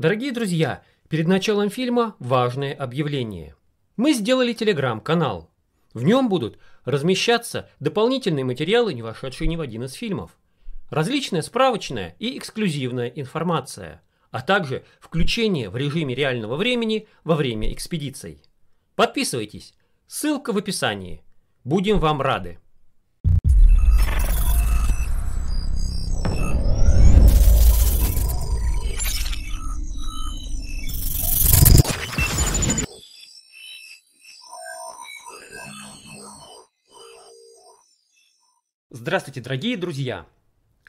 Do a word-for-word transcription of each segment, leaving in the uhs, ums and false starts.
Дорогие друзья, перед началом фильма важное объявление. Мы сделали телеграм-канал. В нем будут размещаться дополнительные материалы, не вошедшие ни в один из фильмов, различная справочная и эксклюзивная информация, а также включение в режиме реального времени во время экспедиций. Подписывайтесь, ссылка в описании. Будем вам рады. Здравствуйте, дорогие друзья!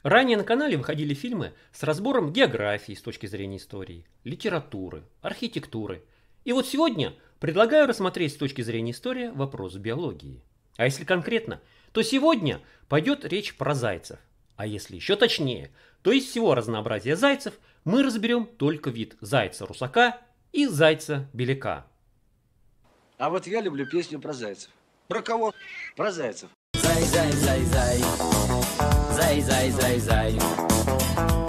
Ранее на канале выходили фильмы с разбором географии с точки зрения истории, литературы, архитектуры. И вот сегодня предлагаю рассмотреть с точки зрения истории вопрос биологии. А если конкретно, то сегодня пойдет речь про зайцев. А если еще точнее, то из всего разнообразия зайцев мы разберем только вид зайца-русака и зайца-беляка. А вот я люблю песню про зайцев. Про кого? Про зайцев. Зай-зай-зай-зай, зай-зай-зай-зай,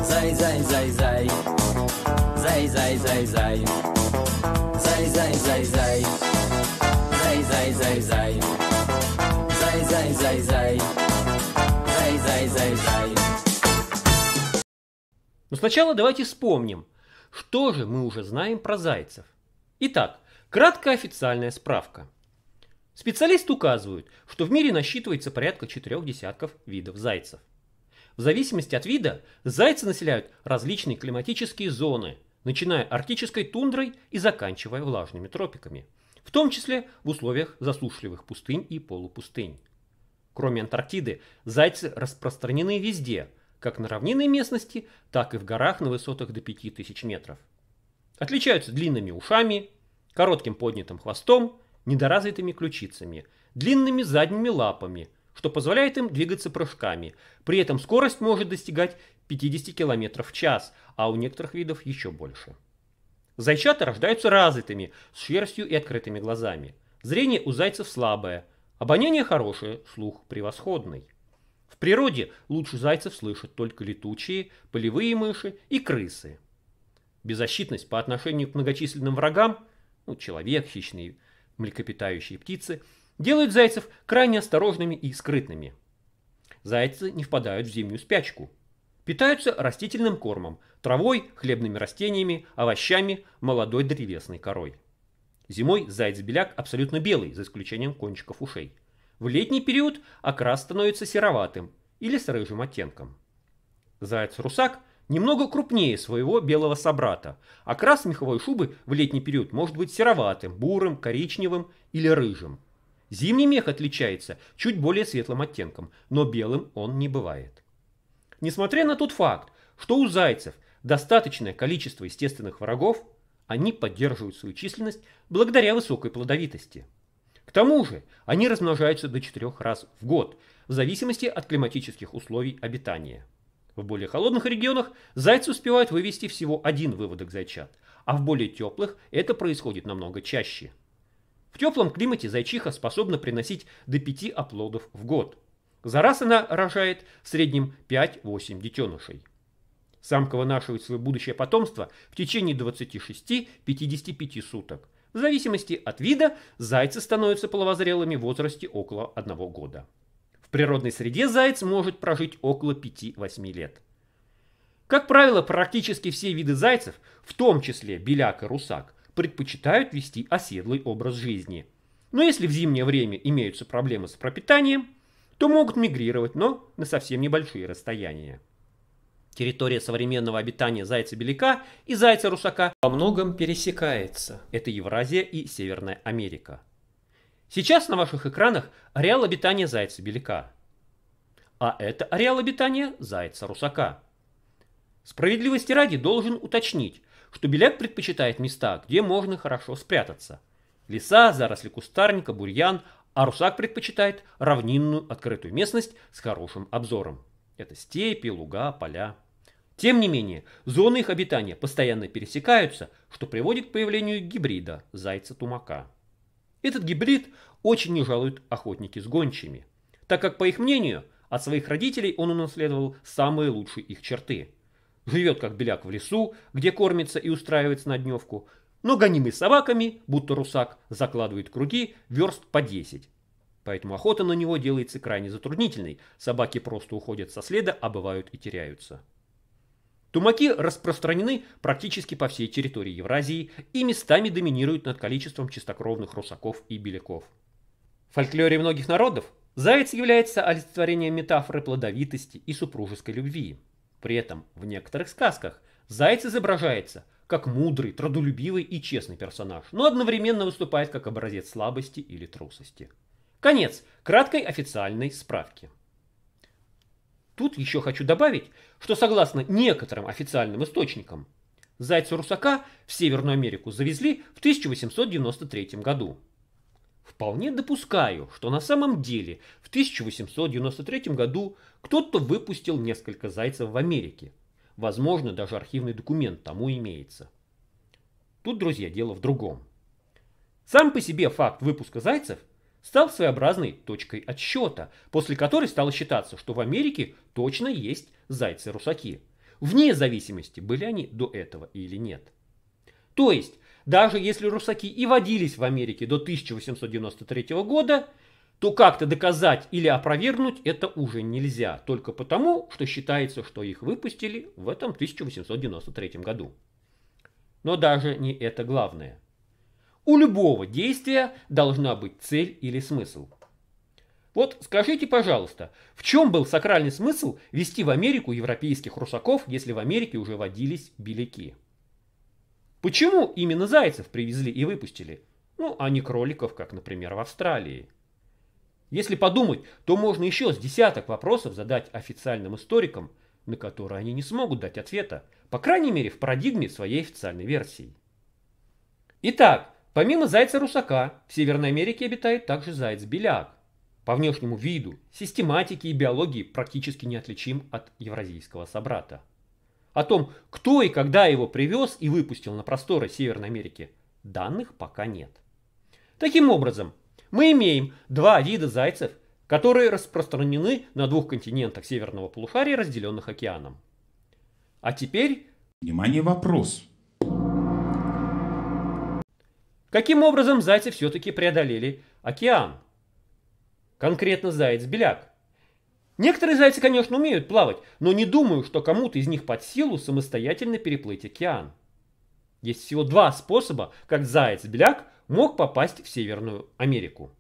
зай-зай-зай-зай, зай-зай-зай-зай, зай-зай-зай-зай, зай-зай-зай-зай, зай-зай-зай-зай, зай-зай-зай-зай. Но сначала давайте вспомним, что же мы уже знаем про зайцев. Итак, краткая официальная справка. Специалисты указывают, что в мире насчитывается порядка четырех десятков видов зайцев. В зависимости от вида зайцы населяют различные климатические зоны, начиная арктической тундрой и заканчивая влажными тропиками, в том числе в условиях засушливых пустынь и полупустынь. Кроме Антарктиды, зайцы распространены везде, как на равнинной местности, так и в горах на высотах до пяти тысяч метров. Отличаются длинными ушами, коротким поднятым хвостом, недоразвитыми ключицами, длинными задними лапами, что позволяет им двигаться прыжками. При этом скорость может достигать пятидесяти километров в час, а у некоторых видов еще больше. Зайчата рождаются развитыми, с шерстью и открытыми глазами. Зрение у зайцев слабое, обоняние хорошее, слух превосходный. В природе лучше зайцев слышат только летучие, полевые мыши и крысы. Беззащитность по отношению к многочисленным врагам, ну, человек, хищный, млекопитающие птицы, делают зайцев крайне осторожными и скрытными. Зайцы не впадают в зимнюю спячку. Питаются растительным кормом, травой, хлебными растениями, овощами, молодой древесной корой. Зимой заяц-беляк абсолютно белый, за исключением кончиков ушей. В летний период окрас становится сероватым или с рыжим оттенком. Заяц-русак немного крупнее своего белого собрата. Окрас меховой шубы в летний период может быть сероватым, бурым, коричневым или рыжим. Зимний мех отличается чуть более светлым оттенком, но белым он не бывает. Несмотря на тот факт, что у зайцев достаточное количество естественных врагов, они поддерживают свою численность благодаря высокой плодовитости. К тому же они размножаются до четырех раз в год, в зависимости от климатических условий обитания. В более холодных регионах зайцы успевают вывести всего один выводок зайчат, а в более теплых это происходит намного чаще. В теплом климате зайчиха способна приносить до пяти оплодов в год. За раз она рожает в среднем пять-восемь детенышей. Самка вынашивает свое будущее потомство в течение двадцати шести — пятидесяти пяти суток. В зависимости от вида зайцы становятся половозрелыми в возрасте около одного года. В природной среде заяц может прожить около пяти-восьми лет. Как правило, практически все виды зайцев, в том числе беляк и русак, предпочитают вести оседлый образ жизни. Но если в зимнее время имеются проблемы с пропитанием, то могут мигрировать, но на совсем небольшие расстояния. Территория современного обитания зайца-беляка и зайца-русака во многом пересекается. Это Евразия и Северная Америка. Сейчас на ваших экранах ареал обитания зайца-беляка, а это ареал обитания зайца-русака. Справедливости ради должен уточнить, что беляк предпочитает места, где можно хорошо спрятаться. Леса, заросли кустарника, бурьян, а русак предпочитает равнинную открытую местность с хорошим обзором. Это степи, луга, поля. Тем не менее, зоны их обитания постоянно пересекаются, что приводит к появлению гибрида зайца-тумака. Этот гибрид очень не жалуют охотники с гончими, так как, по их мнению, от своих родителей он унаследовал самые лучшие их черты. Живет как беляк в лесу, где кормится и устраивается на дневку, но гонимый собаками, будто русак, закладывает круги верст по десять. Поэтому охота на него делается крайне затруднительной, собаки просто уходят со следа, а бывают и теряются. Тумаки распространены практически по всей территории Евразии и местами доминируют над количеством чистокровных русаков и беляков. В фольклоре многих народов заяц является олицетворением метафоры плодовитости и супружеской любви. При этом в некоторых сказках заяц изображается как мудрый, трудолюбивый и честный персонаж, но одновременно выступает как образец слабости или трусости. Конец краткой официальной справки. Тут еще хочу добавить, что согласно некоторым официальным источникам, зайца-русака в Северную Америку завезли в тысяча восемьсот девяносто третьем году. Вполне допускаю, что на самом деле в тысяча восемьсот девяносто третьем году кто-то выпустил несколько зайцев в Америке. Возможно, даже архивный документ тому имеется. Тут, друзья, дело в другом. Сам по себе факт выпуска зайцев стал своеобразной точкой отсчета, после которой стало считаться, что в Америке точно есть зайцы-русаки, вне зависимости, были они до этого или нет. То есть, даже если русаки и водились в Америке до тысяча восемьсот девяносто третьего года, то как-то доказать или опровергнуть это уже нельзя, только потому, что считается, что их выпустили в этом тысяча восемьсот девяносто третьем году. Но даже не это главное. У любого действия должна быть цель или смысл. Вот скажите, пожалуйста, в чем был сакральный смысл везти в Америку европейских русаков, если в Америке уже водились беляки? Почему именно зайцев привезли и выпустили, ну, а не кроликов, как, например, в Австралии? Если подумать, то можно еще с десяток вопросов задать официальным историкам, на которые они не смогут дать ответа, по крайней мере, в парадигме своей официальной версии. Итак, помимо зайца-русака, в Северной Америке обитает также заяц-беляк. По внешнему виду, систематике и биологии практически неотличим от евразийского собрата. О том, кто и когда его привез и выпустил на просторы Северной Америки, данных пока нет. Таким образом, мы имеем два вида зайцев, которые распространены на двух континентах северного полушария, разделенных океаном. А теперь... Внимание, вопрос! Каким образом зайцы все-таки преодолели океан? Конкретно заяц-беляк. Некоторые зайцы, конечно, умеют плавать, но не думаю, что кому-то из них под силу самостоятельно переплыть океан. Есть всего два способа, как заяц-беляк мог попасть в Северную Америку.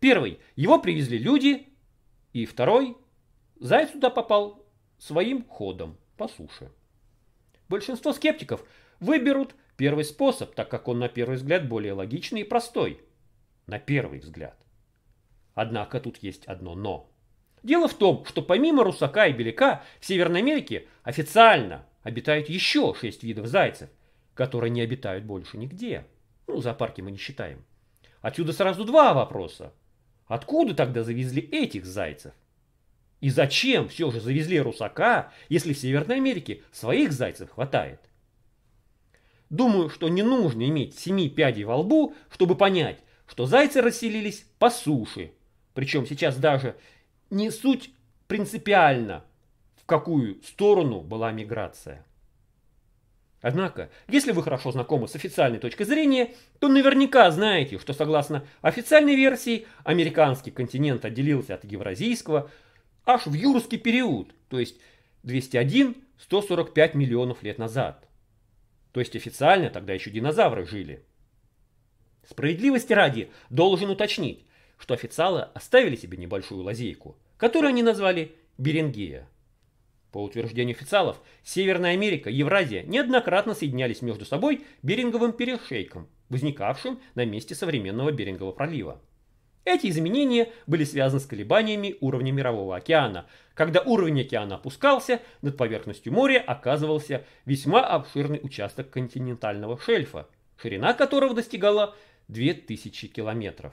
Первый. Его привезли люди. И второй. Заяц сюда попал своим ходом по суше. Большинство скептиков выберут первый способ, так как он на первый взгляд более логичный и простой. На первый взгляд. Однако тут есть одно «но». Дело в том, что помимо русака и беляка в Северной Америке официально обитают еще шесть видов зайцев, которые не обитают больше нигде. Ну, зоопарки мы не считаем. Отсюда сразу два вопроса. Откуда тогда завезли этих зайцев? И зачем все же завезли русака, если в Северной Америке своих зайцев хватает? Думаю, что не нужно иметь семи пядей во лбу, чтобы понять, что зайцы расселились по суше. Причем сейчас даже не суть принципиально, в какую сторону была миграция. Однако, если вы хорошо знакомы с официальной точкой зрения, то наверняка знаете, что согласно официальной версии, американский континент отделился от евразийского аж в юрский период, то есть двести один — сто сорок пять миллионов лет назад. То есть официально тогда еще динозавры жили. Справедливости ради должен уточнить, что официалы оставили себе небольшую лазейку, которую они назвали Берингия. По утверждению официалов, Северная Америка и Евразия неоднократно соединялись между собой Беринговым перешейком, возникавшим на месте современного Берингового пролива. Эти изменения были связаны с колебаниями уровня мирового океана, когда уровень океана опускался, над поверхностью моря оказывался весьма обширный участок континентального шельфа, ширина которого достигала две тысячи километров.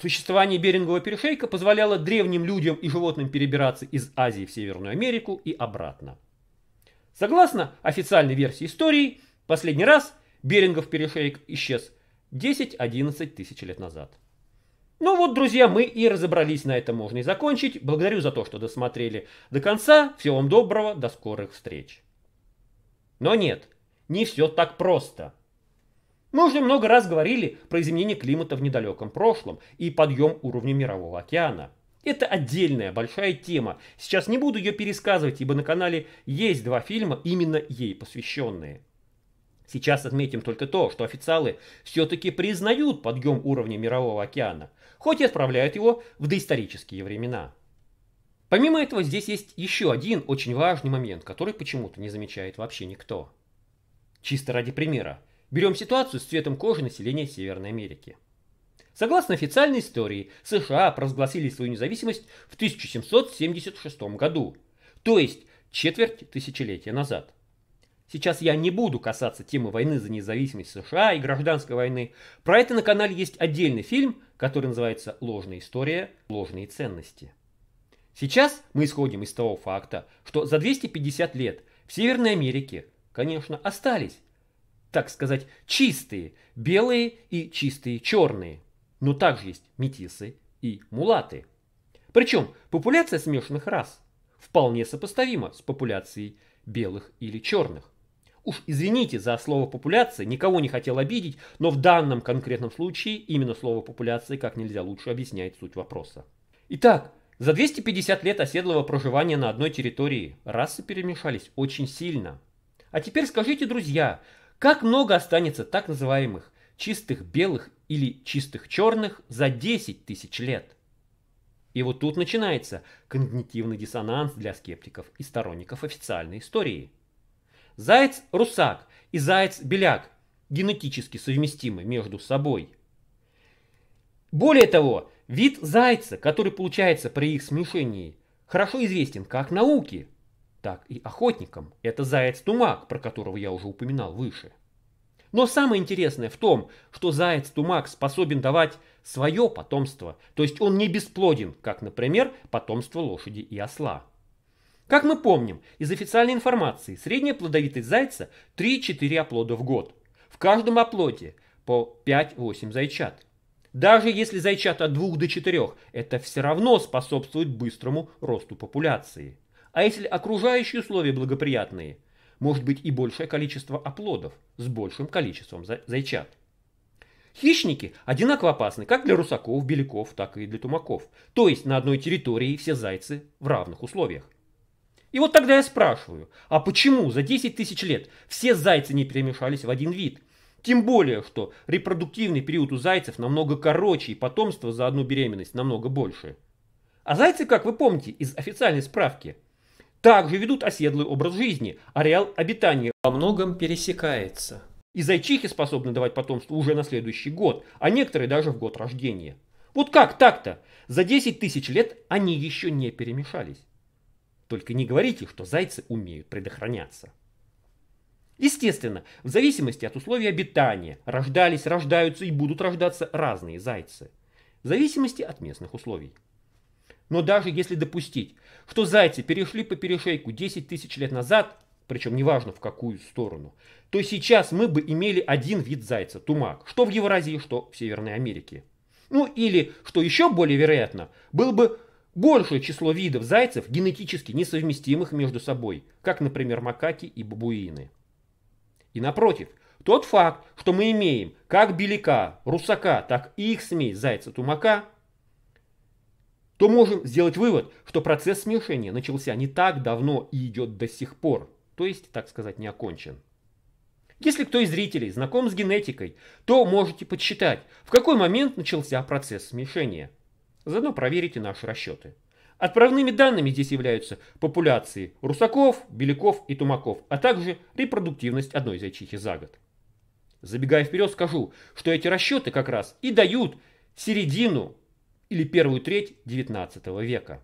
Существование Берингового перешейка позволяло древним людям и животным перебираться из Азии в Северную Америку и обратно. Согласно официальной версии истории, последний раз Берингов перешейк исчез десять-одиннадцать тысяч лет назад. Ну вот, друзья, мы и разобрались, на этом можно и закончить. Благодарю за то, что досмотрели до конца. Всего вам доброго, до скорых встреч. Но нет, не все так просто. Мы уже много раз говорили про изменение климата в недалеком прошлом и подъем уровня Мирового океана. Это отдельная большая тема, сейчас не буду ее пересказывать, ибо на канале есть два фильма, именно ей посвященные. Сейчас отметим только то, что официалы все-таки признают подъем уровня Мирового океана, хоть и отправляют его в доисторические времена. Помимо этого, здесь есть еще один очень важный момент, который почему-то не замечает вообще никто. Чисто ради примера, берем ситуацию с цветом кожи населения Северной Америки. Согласно официальной истории, США провозгласили свою независимость в тысяча семьсот семьдесят шестом году, то есть четверть тысячелетия назад. Сейчас я не буду касаться темы войны за независимость США и гражданской войны. Про это на канале есть отдельный фильм, который называется «Ложная история. Ложные ценности». Сейчас мы исходим из того факта, что за двести пятьдесят лет в Северной Америке, конечно, остались, так сказать, чистые белые и чистые черные. Но также есть метисы и мулаты. Причем популяция смешанных рас вполне сопоставима с популяцией белых или черных. Уж извините за слово «популяция», никого не хотел обидеть, но в данном конкретном случае именно слово «популяция» как нельзя лучше объясняет суть вопроса. Итак, за двести пятьдесят лет оседлого проживания на одной территории расы перемешались очень сильно. А теперь скажите, друзья, как много останется так называемых чистых белых или чистых черных за десять тысяч лет? И вот тут начинается когнитивный диссонанс для скептиков и сторонников официальной истории. Заяц-русак и заяц-беляк генетически совместимы между собой. Более того, вид зайца, который получается при их смешении, хорошо известен как науке, так и охотникам. Это заяц-тумак, про которого я уже упоминал выше. Но самое интересное в том, что заяц-тумак способен давать свое потомство, то есть он не бесплоден, как, например, потомство лошади и осла. Как мы помним из официальной информации, средняя плодовитость зайца три-четыре оплода в год. В каждом оплоде по пять-восемь зайчат. Даже если зайчат от двух до четырёх, это все равно способствует быстрому росту популяции. А если окружающие условия благоприятные, может быть и большее количество оплодов с большим количеством зайчат. Хищники одинаково опасны как для русаков, беляков, так и для тумаков. То есть на одной территории все зайцы в равных условиях. И вот тогда я спрашиваю, а почему за десять тысяч лет все зайцы не перемешались в один вид? Тем более, что репродуктивный период у зайцев намного короче и потомство за одну беременность намного больше. А зайцы, как вы помните из официальной справки, также ведут оседлый образ жизни, ареал обитания во многом пересекается. И зайчихи способны давать потомство уже на следующий год, а некоторые даже в год рождения. Вот как так-то? За десять тысяч лет они еще не перемешались. Только не говорите, что зайцы умеют предохраняться. Естественно, в зависимости от условий обитания рождались, рождаются и будут рождаться разные зайцы. В зависимости от местных условий. Но даже если допустить, что зайцы перешли по перешейку десять тысяч лет назад, причем неважно в какую сторону, то сейчас мы бы имели один вид зайца – тумак, что в Евразии, что в Северной Америке. Ну или, что еще более вероятно, было бы большее число видов зайцев, генетически несовместимых между собой, как, например, макаки и бабуины. И напротив, тот факт, что мы имеем как беляка, русака, так и их смесь зайца-тумака – то можем сделать вывод, что процесс смешения начался не так давно и идет до сих пор, то есть, так сказать, не окончен. Если кто из зрителей знаком с генетикой, то можете подсчитать, в какой момент начался процесс смешения. Заодно проверите наши расчеты. Отправными данными здесь являются популяции русаков, беляков и тумаков, а также репродуктивность одной зайчихи за год. Забегая вперед, скажу, что эти расчеты как раз и дают середину или первую треть девятнадцатого века.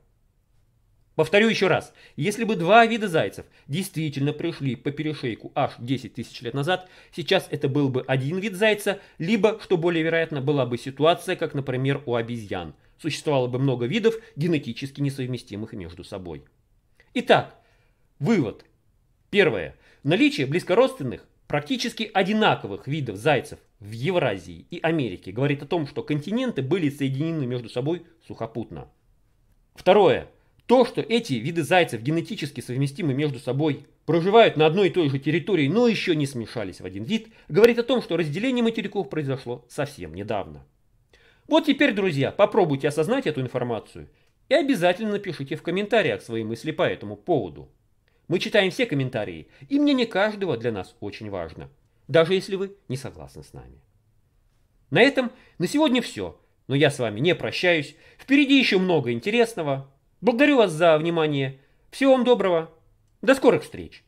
Повторю еще раз, если бы два вида зайцев действительно пришли по перешейку аж десять тысяч лет назад, сейчас это был бы один вид зайца, либо, что более вероятно, была бы ситуация, как, например, у обезьян. Существовало бы много видов, генетически несовместимых между собой. Итак, вывод. Первое. Наличие близкородственных, практически одинаковых видов зайцев в Евразии и Америке говорит о том, что континенты были соединены между собой сухопутно. Второе. То, что эти виды зайцев генетически совместимы между собой, проживают на одной и той же территории, но еще не смешались в один вид, говорит о том, что разделение материков произошло совсем недавно. Вот теперь, друзья, попробуйте осознать эту информацию и обязательно напишите в комментариях свои мысли по этому поводу. Мы читаем все комментарии, и мнение каждого для нас очень важно, даже если вы не согласны с нами. На этом на сегодня все, но я с вами не прощаюсь, впереди еще много интересного. Благодарю вас за внимание, всего вам доброго, до скорых встреч!